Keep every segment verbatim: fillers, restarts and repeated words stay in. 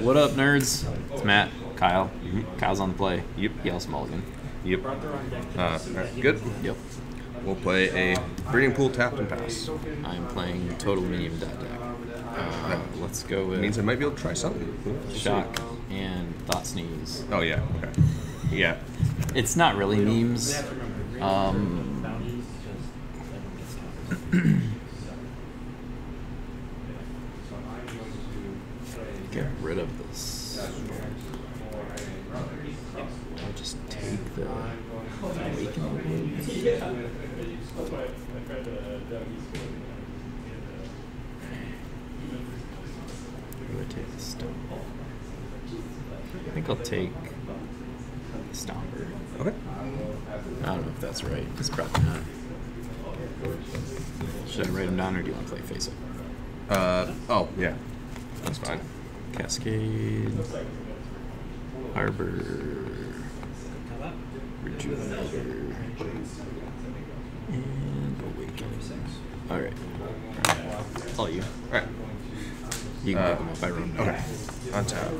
What up, nerds? It's Matt, Kyle. Mm-hmm. Kyle's on the play. Yep. Yell Mulligan. Yep. Uh, good. Yep. We'll play a Breeding Pool tap and pass. I'm playing Total Medium Dot Deck. Uh, no. Let's go with... It means I might be able to try something. Shock and Thought Sneeze. Oh, yeah. Okay. Yeah. It's not really memes. Um... Get rid of this. I'll just take the Awaken the Woods. Yeah. Rotate the stone. I think I'll take the Stomper. Okay. I don't know if that's right. It's probably not. Should I write them down, or do you want to play face up? Uh, oh, yeah. That's fine. Cascade. Arbor. Rejuvenator. And Awaken. Alright. It's all you. Alright. You can uh, pick them up by room. Okay. On top.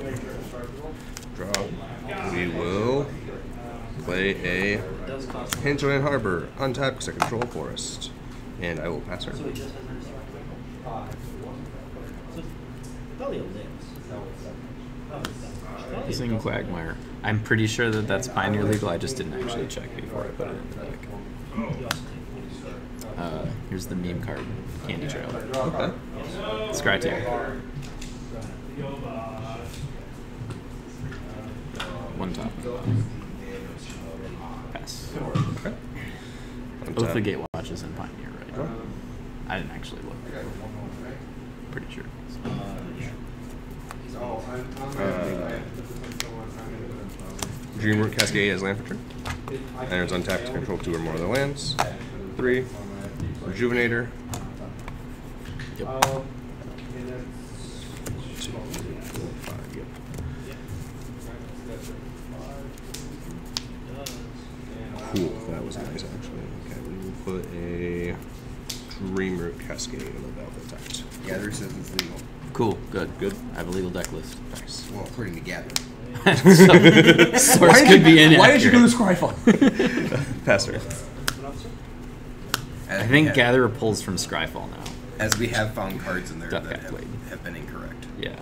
Draw. We will play a Ancient Harbor. On top because I control forest. And I will pass her. Using Quagmire. I'm pretty sure that that's Pioneer legal. I just didn't actually check before I put it in the deck. Uh, here's the meme card, Candy Trail. Okay. Scryfall. One top. Pass. Okay. Both the Gate Watches and Pioneer, right? Okay. I didn't actually look. Pretty sure. So. Uh, Dreamroot Cascade as land for turn. And it's untapped to control two or more of the lands. Three. Rejuvenator. Yep. Two, three, four, five, yep. Cool, that was nice actually. Okay, we will put a Dreamroot Cascade on the Velvet Act. Gatherer says it's legal. Cool, good, good. I have a legal deck list. Nice. Well, according to Gatherer. so, why could you, be in Why did you do the Scryfall? Passer. I think Gatherer pulls from Scryfall now. As we have found cards in there Duck that have, have been incorrect. Yeah.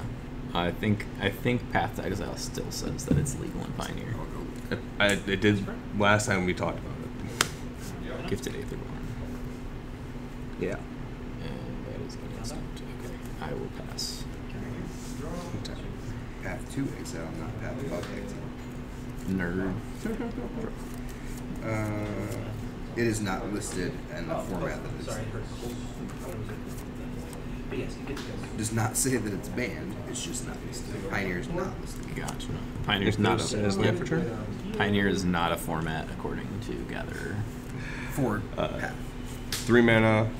I think I think Path to Exile still says that it's legal in Pioneer. I, it did last time we talked about it. Gifted Aetherborn. Yeah. And that is going to attempt. Okay. I will pass. Path to Exile, not Path to Exile. Nerd. Uh... It is not listed in the format that it's it does not say that it's banned, it's just not listed. Pioneer is not listed. Gotcha. Pioneer is not a format. Pioneer is not a format according to Gatherer. For uh, Path. Three mana,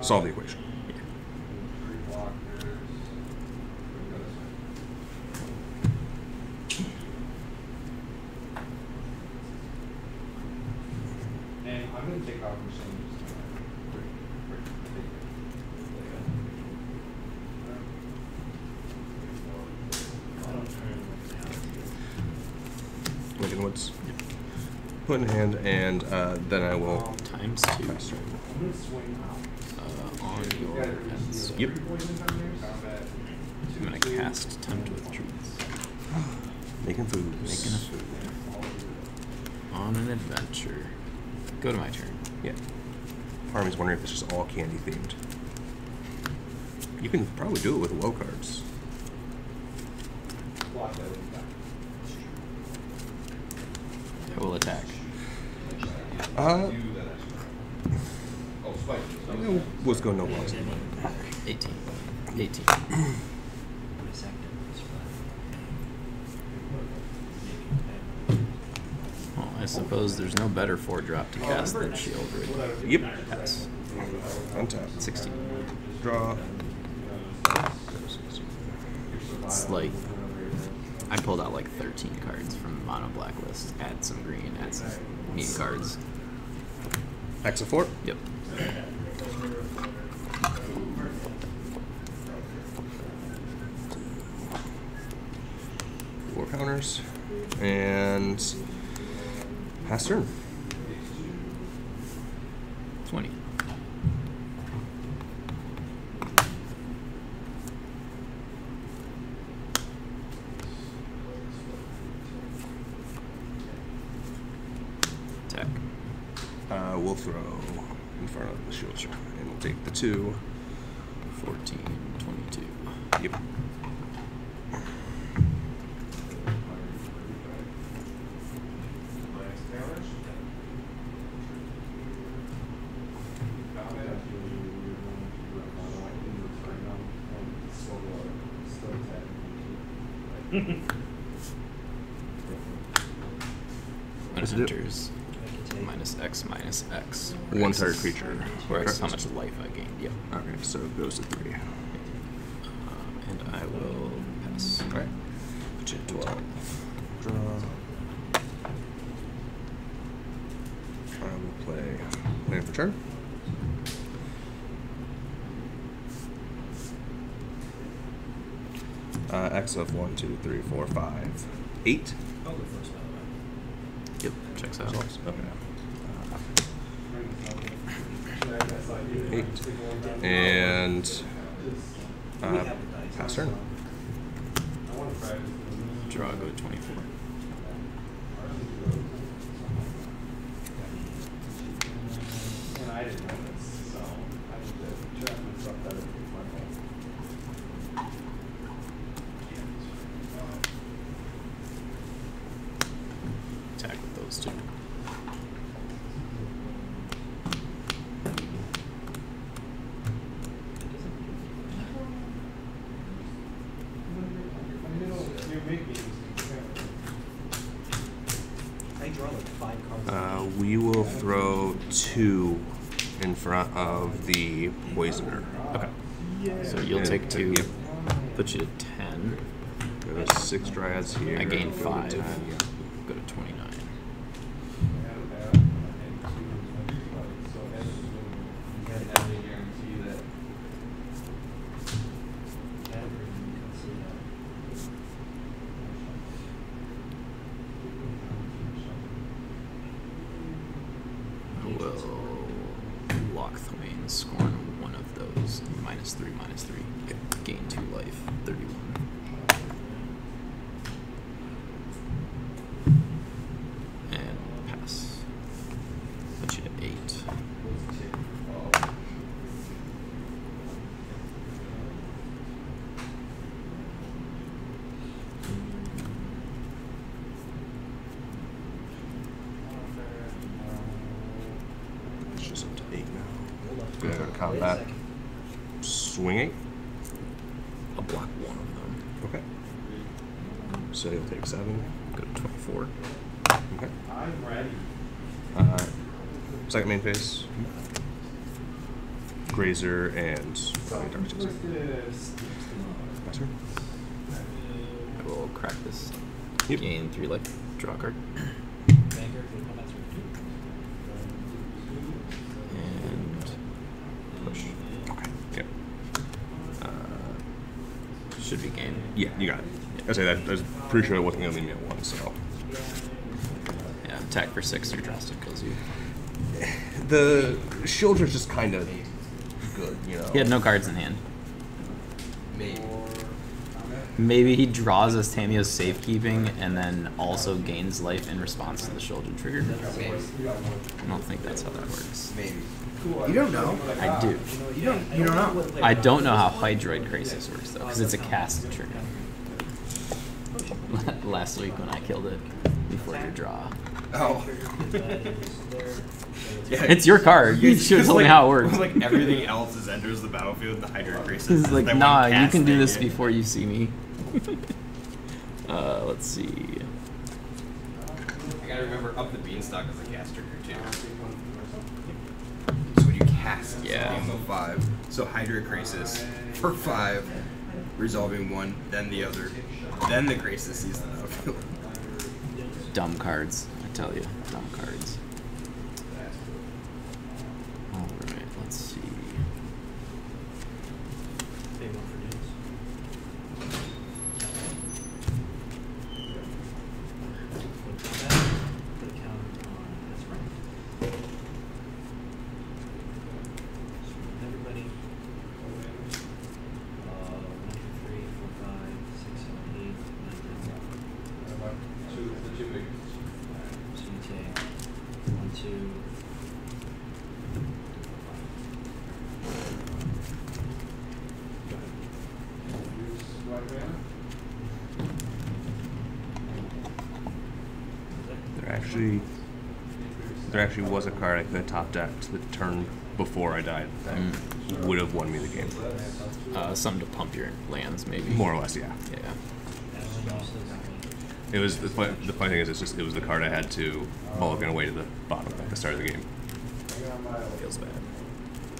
solve the equation. Put in hand, and uh, then I will times two. Uh, on your hands. Yep. I'm gonna cast Tempt with Truth. Making food. Making a food. On an adventure. Go to my turn. Yeah. Army's wondering if it's just all candy themed. You can probably do it with low cards. I will attack. Uh, what's going on? eighteen. eighteen. Well, I suppose there's no better four drop to cast than Shieldrun. Yep. Pass. Untap. sixteen. Draw. It's like... I pulled out like thirteen cards from the mono blacklist. Add some green, add some meme cards. Hex of four? Yep. four pounders. And pass turn. twenty. Attack. Uh, we'll throw in front of the shield shot, and we'll take the two. fourteen, twenty-two. Yep. One third creature. Where how much life I gained. Yep. Okay, so it goes to three. Um, and I will pass. All right. Put you at twelve. Draw. I will play land for turn. Uh, X of one, two, three, four, five, eight. I'll go first, by the way. Yep. Checks out. Okay. Eight. And uh, pass turn. Draw, go to twenty-four. Front of the poisoner. Okay. Yeah. So you'll and take two, yep. Put you to ten. Go to six dryads here. I gain go five. To ten, yeah. Go to twenty-nine. Combat. Swinging. I'll block one of them. Okay. So you'll take seven. Go to twenty-four. Okay. I'm ready. Uh, second main phase. Grazer and Dark Chaser. Master. I will crack this. Yep. Gain three life. Draw a card. Should be game. Yeah, you got it. Yeah. I say that. I was pretty sure it wasn't gonna leave me at one. So yeah, attack for six. Your drastic kills you. The shield is just kind of good, you know. He had no cards in hand. Maybe. Maybe he draws as Tamio's safekeeping and then also gains life in response to the shoulder trigger. Maybe. I don't think that's how that works. Maybe. You don't know. I do. You don't. You don't know. I don't know how Hydroid Crisis works though, because it's a cast trigger. Last week when I killed it before your draw. Oh. Yeah, it's your card. You should have told like, me how it works. Like everything else is enters the battlefield. The Hydroid Crisis. It's like nah. You can do this before you see me. uh, let's see. I gotta remember up the beanstalk is a cast trigger too. Cast yeah. five. So Hydra Krasis for five, resolving one, then the other, then the Krasis sees the battlefield. Dumb cards, I tell you, dumb cards. All right, let's see. actually there actually was a card I could have top decked the turn before I died that mm. would have won me the game. Uh, something to pump your lands, maybe. More or less, yeah. Yeah. It was the funny, the funny thing is it's just it was the card I had to mulligan away to the bottom at the start of the game. Feels bad.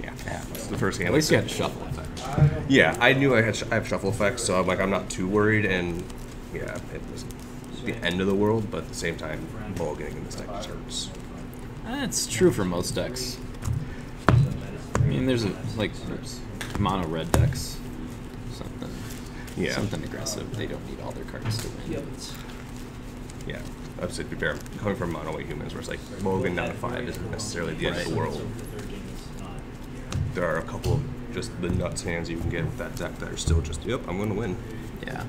Yeah, yeah it's the first hand. At least you had shuffle effects. Yeah, I knew I had sh I have shuffle effects, so I'm like I'm not too worried, and yeah, it was the end of the world, but at the same time, mulliganing in this deck just hurts. That's true for most decks. I mean, there's a, like there's mono red decks, something, yeah, something aggressive. They don't need all their cards to win. Yeah, I'd say be fair. Coming from mono white humans, where it's like mulligan down to five isn't necessarily the end of the world. There are a couple of just the nuts hands you can get with that deck that are still just, yep, I'm going to win. Yeah.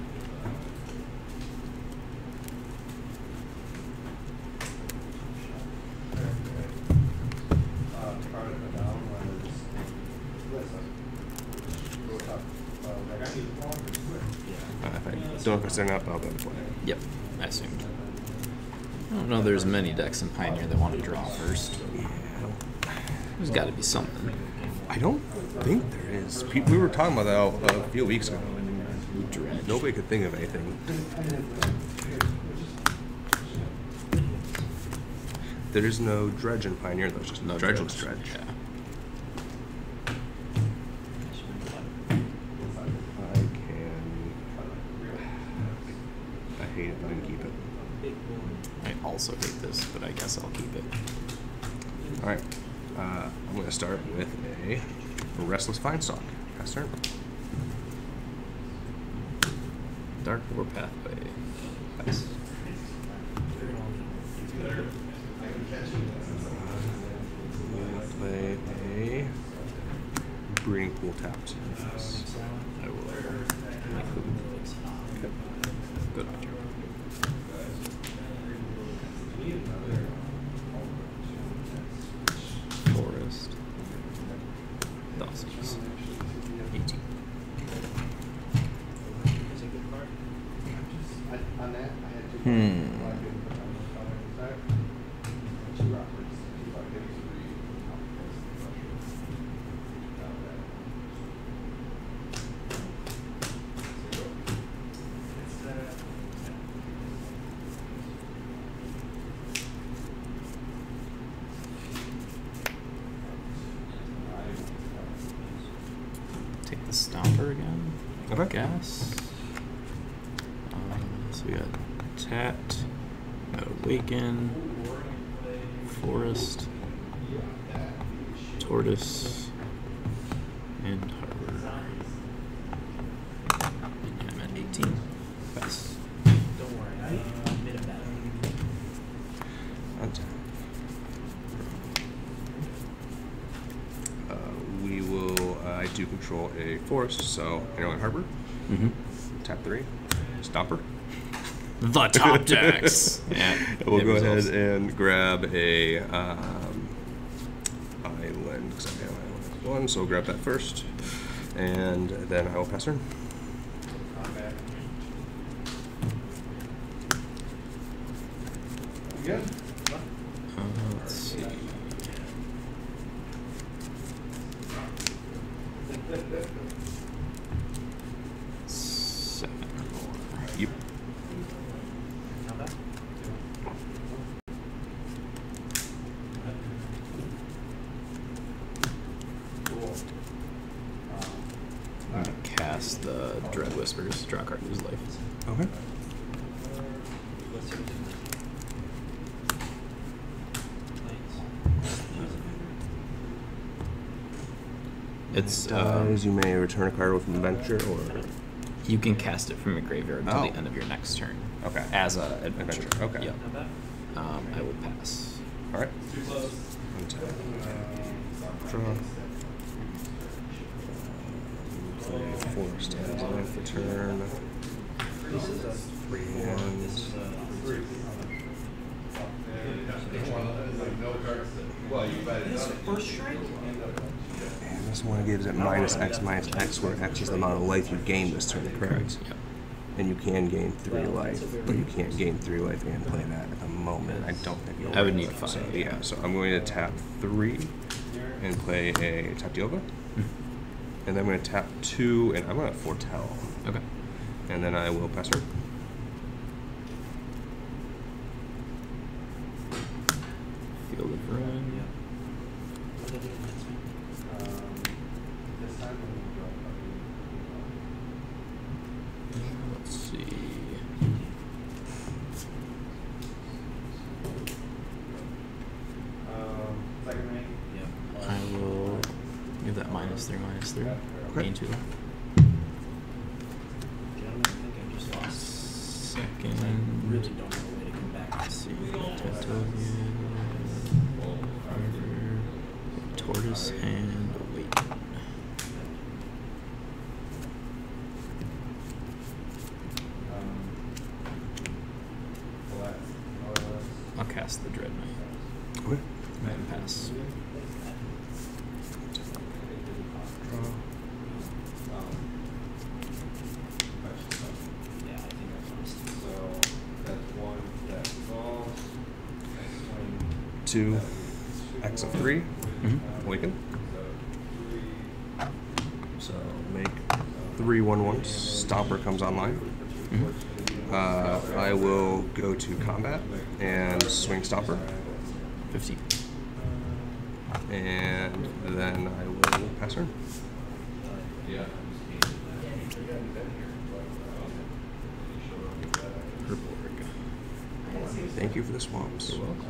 So if I sign up, I'll go to play. Yep, I assumed. I don't know there's many decks in Pioneer that want to draw first. Yeah. There's got to be something. I don't think there is. We were talking about that a few weeks ago. Dredge. Nobody could think of anything. There is no dredge in Pioneer, though. It's just no dredgeless dredge. dredge. Yeah. Also hate this, but I guess I'll keep it. All right, uh, I'm going to start with a Restless Vinewood. Pass turn. Dark War Pathway. Pass. Uh, play a Breeding Pool tapped. Yes. I will. Okay. Good. Forest. Dawson's. eighteen. Hmm. Gas. Um, so we got Tapped, Awaken, Forest, Tortoise, and Harbor. And I'm at eighteen. Pass. Don't worry, I made a bad idea. Uh, we will. Uh, I do control a forest, so I know in Harbor. Mm-hmm. Tap three, Stomper. The top decks. Yeah. We'll go results. ahead and grab a um, island because I have island one, so we'll grab that first, and then I will pass turn. Okay. You good? Uh, let's see. Draw a card, lose life. Okay. It's uh, dies, you may return a card with an adventure, or you can cast it from your graveyard until oh. the end of your next turn. Okay. As a adventure. adventure. Okay. Yep. Um, I will pass. All right. Draw. Forest ends on for turn. This is a three one. This is a first strike. And this one gives it minus X minus X, where X is the amount of life you gain this turn, correct? Yep. and you can gain three well, life, but you can't gain three life and play that at the moment. I don't think you'll. I would need five. So, yeah, so I'm going to tap three and play a tap Diova, mm-hmm. and then I'm going to tap two, and I'm going to foretell. Okay. And then I will pass her. Field of Ruins. Yeah. Two, X of three, mm-hmm. Awaken. So make three one ones. Stopper comes online. Mm-hmm. uh, I will go to combat and swing Stopper. Fifteen. And then I will pass her. Yeah. Thank you for the swamps. You're welcome.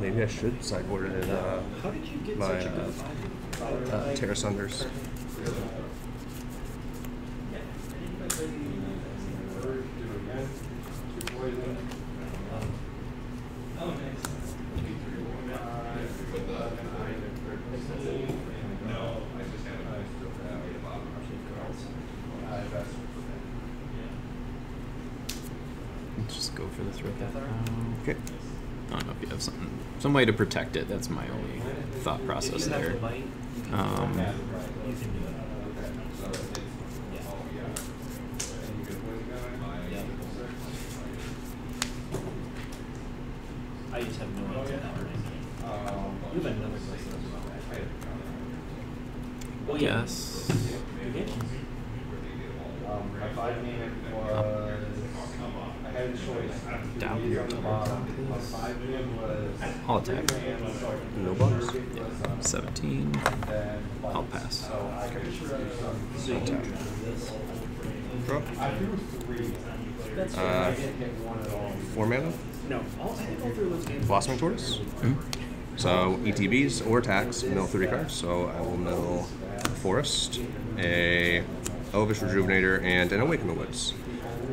Maybe I should sideboard it. Uh, How did you get my, such a good uh, uh, Terra Sunders. Let's just go for this right now. Okay. I don't know if you have something, some way to protect it. That's my only thought process there. Um, I just have no idea. You have another place. Well, yes. My five name was. I had a choice. Down here. I'll attack. No bugs. Yeah. seventeen. I'll pass. So attack. Draw. Uh, four mana? No. Blossoming Tortoise? Mm-hmm. So E T Bs or attacks mill three cards. So I will mill Forest, a Elvish Rejuvenator, and an Awaken the Woods.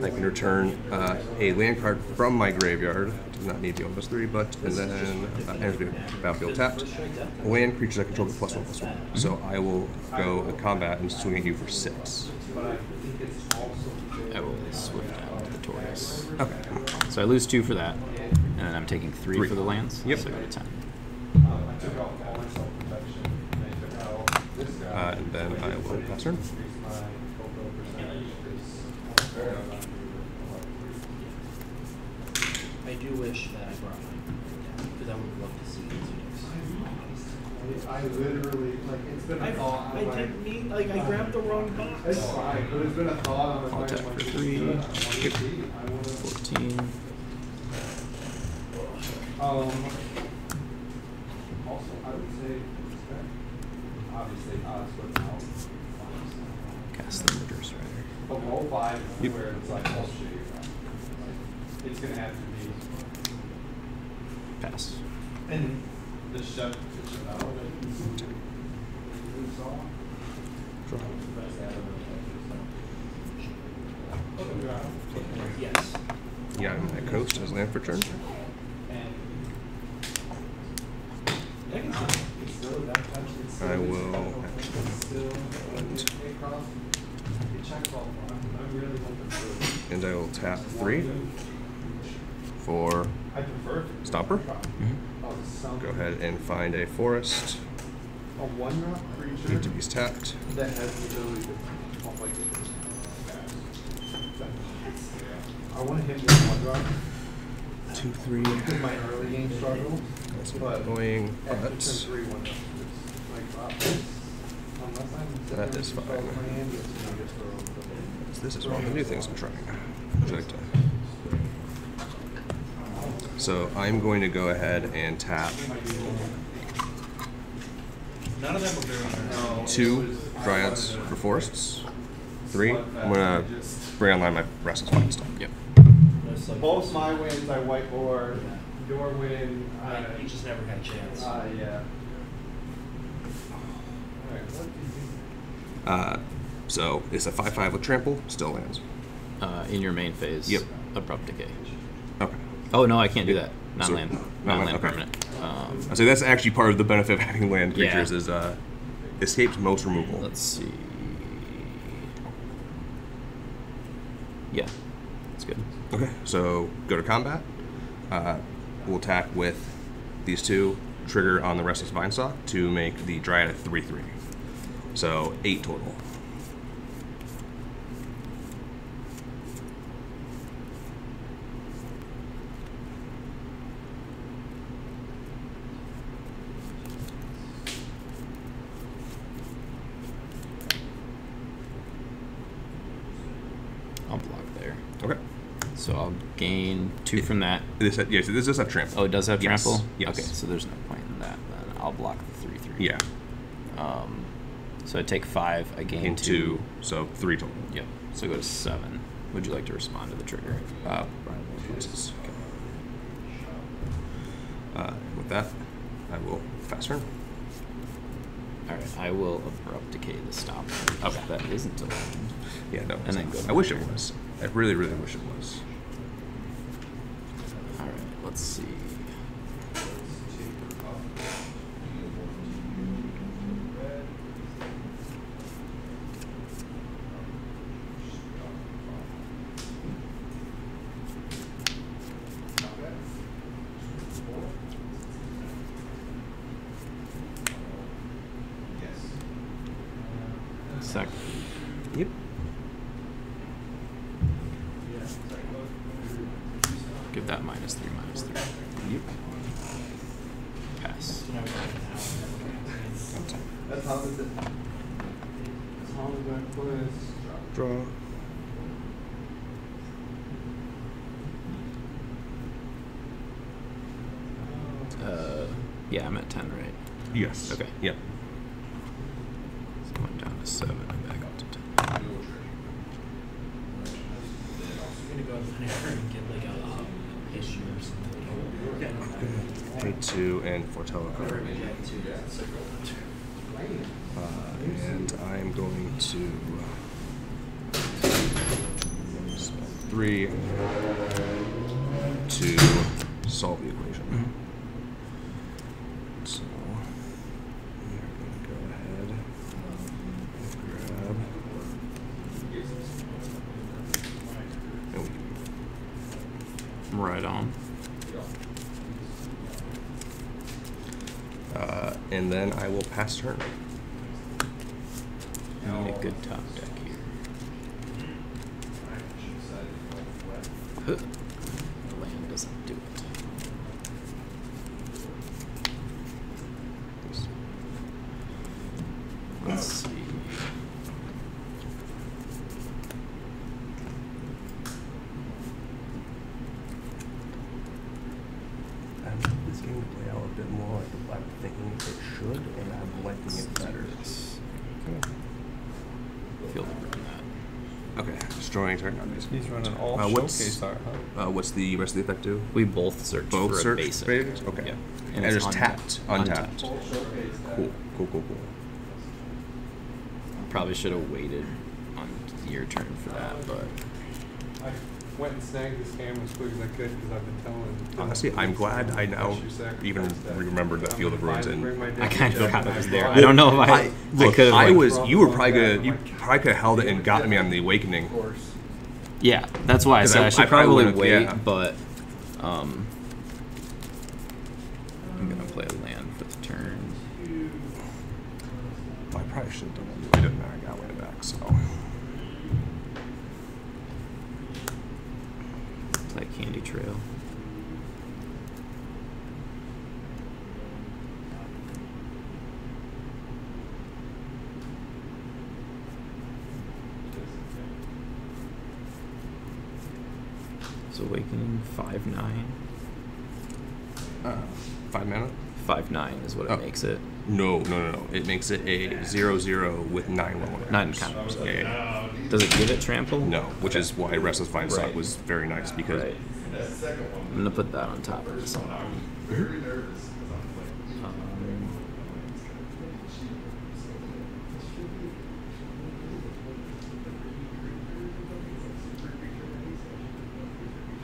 I can return uh, a land card from my graveyard. I do not need the one plus three, but and then uh, energy battlefield tapped. Land creatures I control with plus one plus one. So I will go in combat and swing at you for six. I will swift down to the Tortoise. Okay. So I lose two for that, and then I'm taking three, three. for the lands. Yep. So I go to ten. Uh, and then I will pass turn. I do wish that I brought mine down because I would love to see these. I literally like it's been a thought. I didn't mean like I grabbed the wrong box. It's fine, but it's been a thought on my mind. I'll tap for three. Fourteen. Um. Also, I would say obviously odds were out. Cast the Murderous Writer. But roll five is where it's like all shit. It's gonna have to be pass. And the shove is out of it. Draw. Yes. Yeah, I'm at coast as land for turn. And I will actually. And I will tap three. For Stomper, mm-hmm. Go ahead and find a Forest. Need to be tapped. I want to hit with one drop. Two, three. With my early game struggle. That's but annoying. But three, one drop. Like, uh, that is fine. This is one of the new things I'm trying. So I'm going to go ahead and tap two Dryads for Forests. Three, I'm going to bring online my Restless Vinewood stuff. Yep. Both my wins I white board, your win I... Uh, you just never had a chance. Uh, yeah. Uh, so it's a five five with Trample, still lands. Uh, in your main phase, yep. Abrupt Decay. Okay. Oh, no, I can't do that. Non-land. So, Non-land, okay. Permanent. Um, so that's actually part of the benefit of having land creatures yeah. is uh, escapes most removal. Let's see. Yeah, that's good. Okay, so go to combat. Uh, we'll attack with these two. Trigger on the Restless Vinewood to make the Dryad a three three. So eight total. I'll block there. Okay. So I'll gain two it, from that. This, yeah, so this does have trample. Oh, it does have yes. trample? Yes. Okay, so there's no point in that. Then I'll block the three three. Yeah. Um. So I take five, I gain two. two. So three total. Yep. So I go to seven. Would you like to respond to the trigger? Uh, Jesus. Okay. Uh, with that, I will fast turn. Alright, I will abrupt decay the stop. Okay. That isn't a land. Yeah, no. And then go I wish it was. I really, really wish it was. Alright, let's see. And then I will pass turn. I need a good top deck here. Huh. The land doesn't do it. Let's see. I'm this game to play out a bit more like the black thing. Should, and I'm liking it better. Okay. Feel better that. Okay, destroying turn. He's running all uh, showcase art, huh? Uh, what's the rest of the effect do? We both search both for search a basic. Favorites? Okay. Yeah. And, and it's just untapped. Tapped. Untapped. Untapped. Cool, cool, cool, cool. Probably should have waited on your turn for that, but... I went and snagged this game as quick as I could because I've been telling. Honestly, I'm glad I now even remembered the Field of Ruins, and I kind of forgot it was there. I don't know if I. I look, I, I was. You were probably gonna. You probably could have held it and gotten me on the Awakening. Yeah, that's why I said I, I should I probably, probably wait, yeah. but um, I'm gonna play a land for the turn. Well, I probably should have done that. I didn't know I got way back, so. that Candy Trail. It's Awakening five nine. Uh, five mana? five nine is what it oh. makes it. No, no, no, no. It makes it a zero zero zero, zero with nine one. nine counters. Yeah, yeah. Does it give it trample? No, which okay. is why Restless Vinewood right. was very nice because. Right. I'm going to put that on top of this one. Very nervous.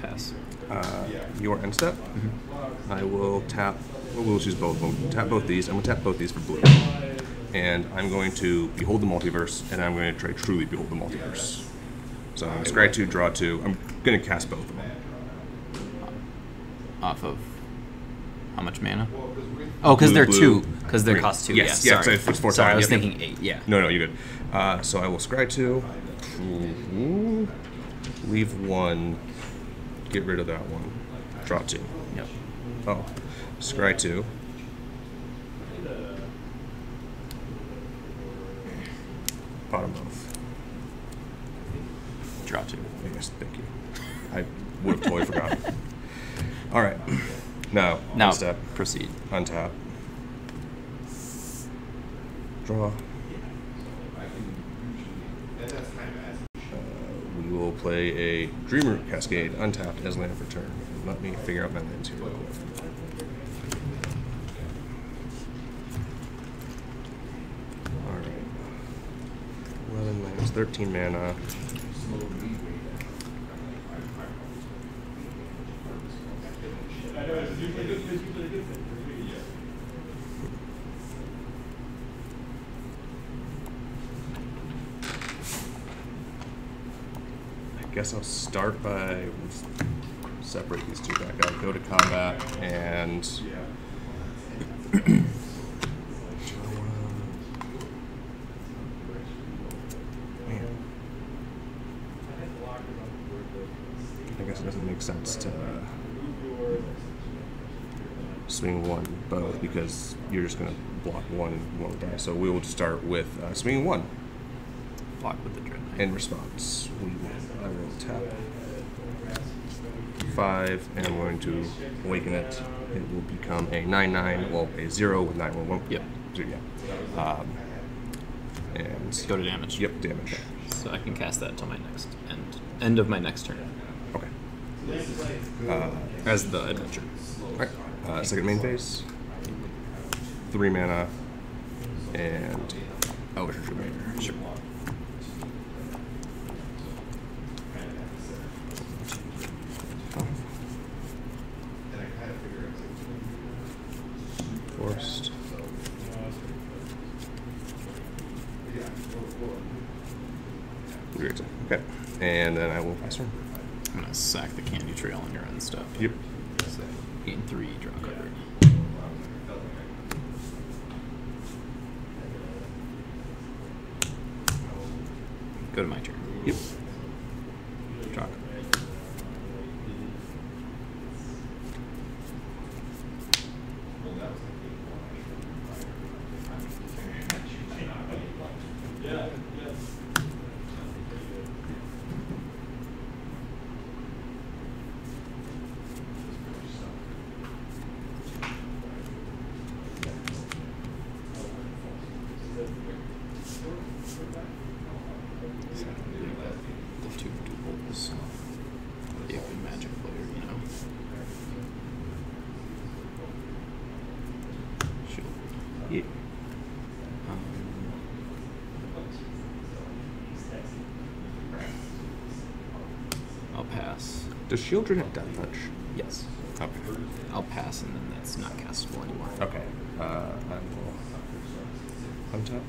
Pass. Uh, your end step. Mm-hmm. I will tap. We'll choose both. We'll tap both these. I'm going to tap both these for blue. And I'm going to Behold the Multiverse, and I'm going to try Truly Behold the Multiverse. So I'm going to scry two, draw two. I'm going to cast both of them. Off of how much mana? Oh, because they're blue, two. Because they cost two. Yes, yeah, yeah, sorry. So it's four sorry, times. I was yep. thinking eight, yeah. No, no, you're good. Uh, so I will scry two. Mm-hmm. Leave one. Get rid of that one. Draw two. Yep. Oh. Scry two. Bottom off. Draw two. Yes, thank you. I would have totally forgotten. All right. Now, now step. Proceed. Untap. Draw. Uh, we will play a Dreamroot Cascade, untapped as land for turn. Let me figure out my lands here real quick. thirteen mana. I guess I'll start by separate these two back out, go to combat, and sense to swing one both because you're just going to block one and won't die. So we will just start with uh, swinging one. Block with the Dreadnought. In response, we will, I will tap five and I'm going to awaken it. It will become a nine nine, well, a zero with nine one one. Yep. So, yeah. Um, and go to damage. Yep, damage. So I can cast that until my next end, end of my next turn. Uh, As the adventure. Alright. Uh, second main phase. Three mana. And Elvish Rejuvenator. Sure. Oh. Forced. Great. Okay. And then I will pass turn. I'm gonna sack the Candy Trail on your own stuff. Yep. So, eight and three, draw a card. Go to my turn. Yep. Draw a card. Does Shieldrun have Death Touch? Yes. Okay. I'll pass, and then that's not castable anymore. Okay. Uh, I will untap.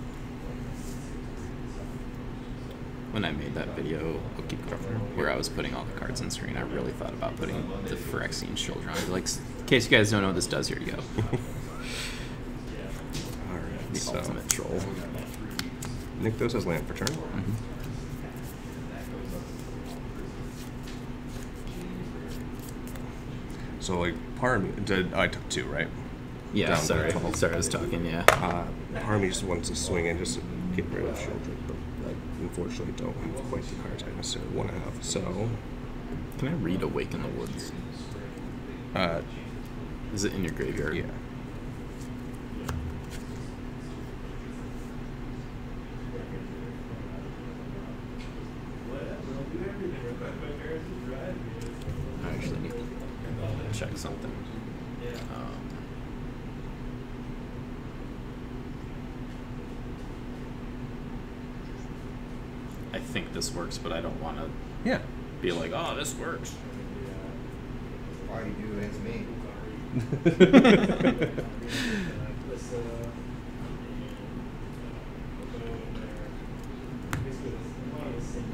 When I made that video, Upkeep Cover, where I was putting all the cards on screen, I really thought about putting the Phyrexian Shieldrun. Like, in case you guys don't know what this does, here you go. All right. The so ultimate troll. Nykthos has land for turn. Mm-hmm. So like part of me, did, oh, I took two, right? Yeah, down sorry, sorry, I was talking, yeah. Uh, part of me just wants to swing in just to get rid of Shieldrun, but like, unfortunately don't have quite the cards I necessarily want to have, so... Can I read Awaken the Woods? Uh, Is it in your graveyard? Yeah. Check something. Um, I think this works, but I don't want to yeah. be like, oh, this works. All you do is me.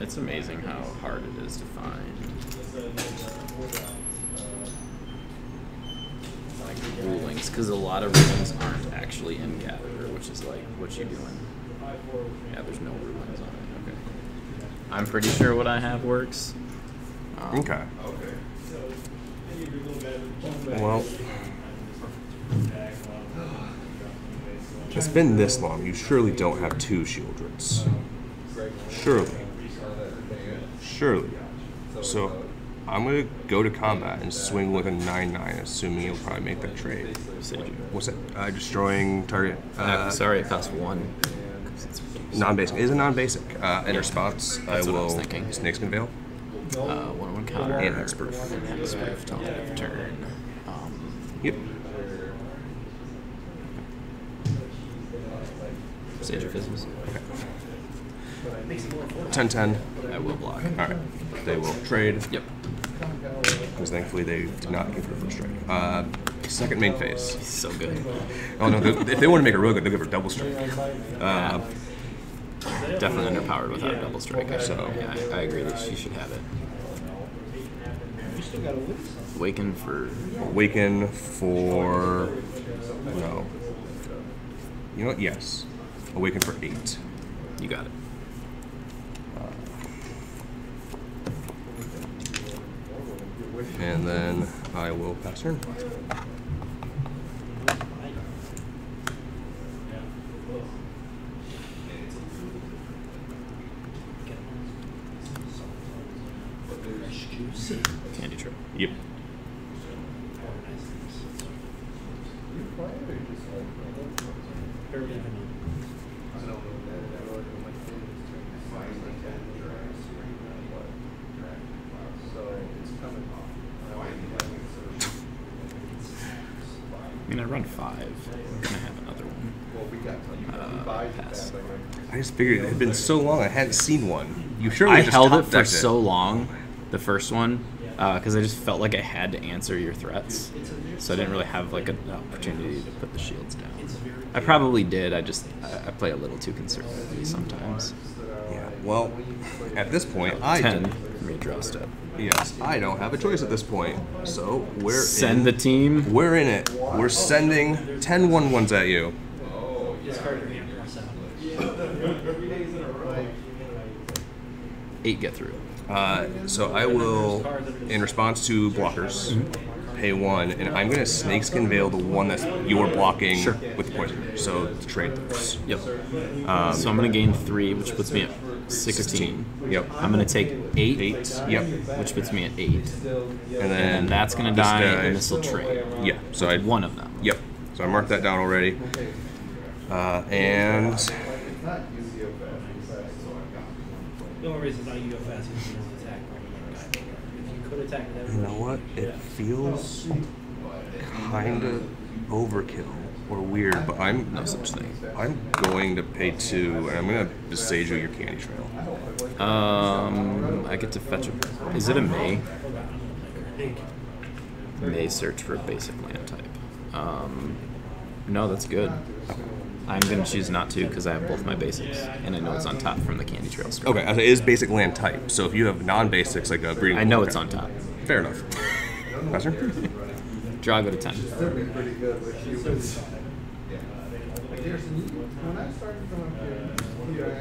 It's amazing how hard it is to find. Rulings, because a lot of rulings aren't actually in Gatherer, which is like, what you doing? Yeah, there's no rulings on it. Okay. I'm pretty sure what I have works. Um, okay. Okay. Well, it's been this long. You surely don't have two Shieldrons. Surely. Surely. So. I'm going to go to combat and swing with a nine nine, assuming you'll probably make that trade. What's it? Uh, destroying target. Uh, no, sorry, it costs one. Non-basic. It is a non-basic. Uh, enter yeah. spots. That's I will what I was thinking. Snakeskin Veil. Uh, one one counter. And Hexproof. Hexproof till end of turn. Um, yep. Sage of Physics. Okay. ten ten. I will block. Alright. They will trade. Yep. Because thankfully they did not give her first strike. Uh, second main phase. So good. Oh no, they, if they want to make it real good, they'll give her double strike. Uh, yeah. Definitely underpowered without a double strike. So yeah, I, I agree that she should have it. Awaken for... Awaken for... No. You know what? Yes. Awaken for eight. You got it. And then I will pass turn. Candy Trail. Yep. I mean, I run five. I'm gonna have another one. Uh, pass. I just figured it had been so long I hadn't seen one. You surely I just held it for it. so long, the first one, because uh, I just felt like I had to answer your threats, so I didn't really have like an opportunity to put the shields down. I probably did. I just I play a little too conservatively sometimes. Yeah. Well, at this point, oh, I ten. Let me draw step. Yes, I don't have a choice at this point, so we're Send in. the team. We're in it. We're sending ten one ones at you. Oh, yeah. Eight get through. Uh, so I will, in response to blockers, mm-hmm. pay one, and I'm going to Snakeskin Veil the one that you're blocking sure. with poison, so trade those. Yep. Um, so I'm going to gain three, which puts me at sixteen. Yep. I'm going to take eight. eight. Yep. Which puts me at eight. And then, and then that's going to die, guy. and this will trade. Yeah. So I one of them. Yep. So I marked that down already. Uh, and the only reason I you go fast is because you don't attack. If you could attack, you know what? It feels kind of overkill. Or weird, but I'm no such thing. I'm going to pay two, and I'm gonna sage you your Candy Trail. Um, I get to fetch a. Is it a May? May search for a basic land type. Um, no, that's good. Okay. I'm gonna choose not to because I have both my basics, and I know it's on top from the Candy Trail script. Okay, it is basic land type. So if you have non-basics like a breeding, I know program, it's on top. Fair enough. Master. Draw. Go to ten.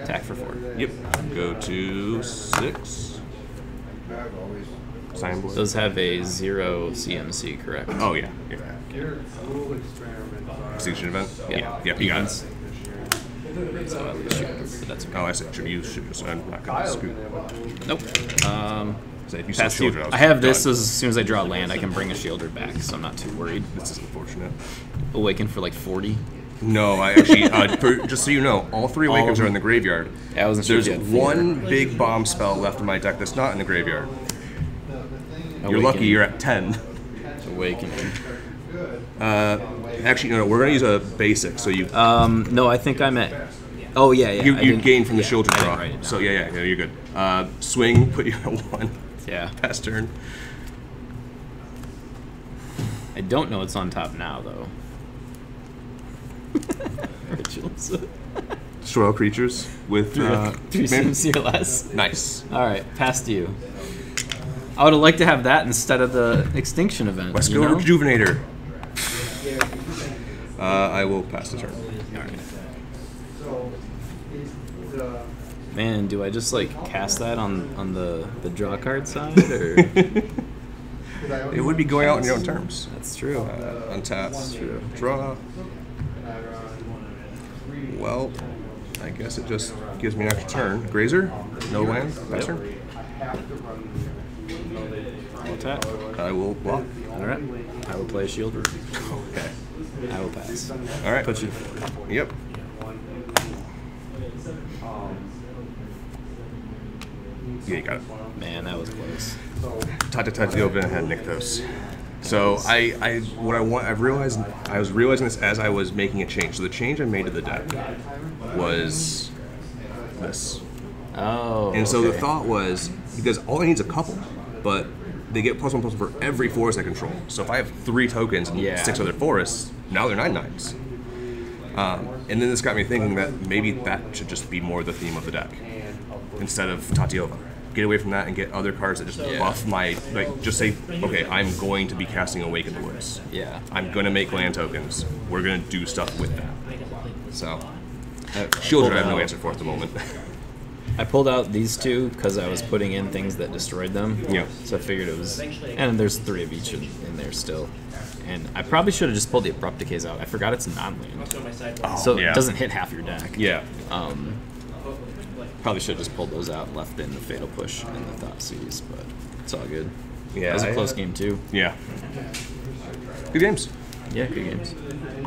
Attack for four. Yep. Go to six. Sign Blade. Those have a zero C M C, correct? Oh, yeah. yeah. Extinction Event? Yeah. Yeah, yeah you Events. got it. So at least shoot. That's okay. Oh, I see. Should you shoot this? I'm not going to scoop. Nope. Um, so if you pass shield, I, I have this, so as soon as I draw land, I can bring a shielder back, so I'm not too worried. This is unfortunate. Awaken for like forty? No, I actually, uh, for, just so you know, all three Awakens all are in the graveyard. Yeah, I wasn't There's sure one big bomb spell left in my deck that's not in the graveyard. Awaken. You're lucky you're at ten. Awakening. Uh, actually, no, no, we're going to use a basic, so you... Um, no, I think I'm at... Oh, yeah, yeah. You, you gain from the yeah, shield draw. So, yeah, yeah, yeah, you're good. Uh, swing, put you at one. Yeah. Pass turn. I don't know what's on top now, though. Rituals. Destroy creatures with... Uh, three C M C or less. Nice. All right, pass to you. I would have liked to have that instead of the Extinction Event. Let's go Rejuvenator. Uh, I will pass the turn. Alright. Man, do I just like cast that on, on the, the draw card side? Or? It would be going out on your own terms. That's true. Uh, untap. That's true. Draw. Well, I guess it just gives me an extra turn. Grazer? No land? Pass turn? I'll tap. I will block. Alright. I will play a shield room. Okay. I will pass. All right. Put you forward. Yep. Yeah, you got it. Man, that was close. Tata Tati opened and had Nykthos. So I, I, what I want, I've realized, I was realizing this as I was making a change. So the change I made to the deck was this. Oh. And so okay. the thought was because all I need is a couple, but. They get plus one plus one for every forest I control. So if I have three tokens and yeah. six other forests, now they're nine nines. Um, and then this got me thinking that maybe that should just be more the theme of the deck instead of Tatiova. Get away from that and get other cards that just yeah. buff my, like, just say, okay, I'm going to be casting Awaken the Woods. Yeah. I'm going to make land tokens. We're going to do stuff with that. So, Shieldrun, I have no answer for at the moment. I pulled out these two because I was putting in things that destroyed them. Yeah. So I figured it was, and there's three of each in, in there still. And I probably should have just pulled the Abrupt Decays out. I forgot it's non-land, oh, so yeah. it doesn't hit half your deck. Yeah. Um, probably should have just pulled those out and left in the Fatal Push and the Thoughtseize, but it's all good. Yeah. It was a close I, game too. Yeah. Good games. Yeah, good games.